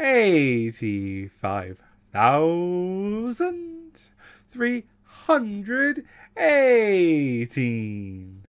85,318.